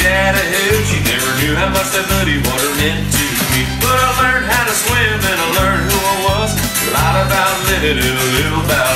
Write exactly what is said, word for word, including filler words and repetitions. Chattahoochee. Never knew how much that muddy water meant to me. But I learned how to swim and I learned who I was. A lot about living and a little about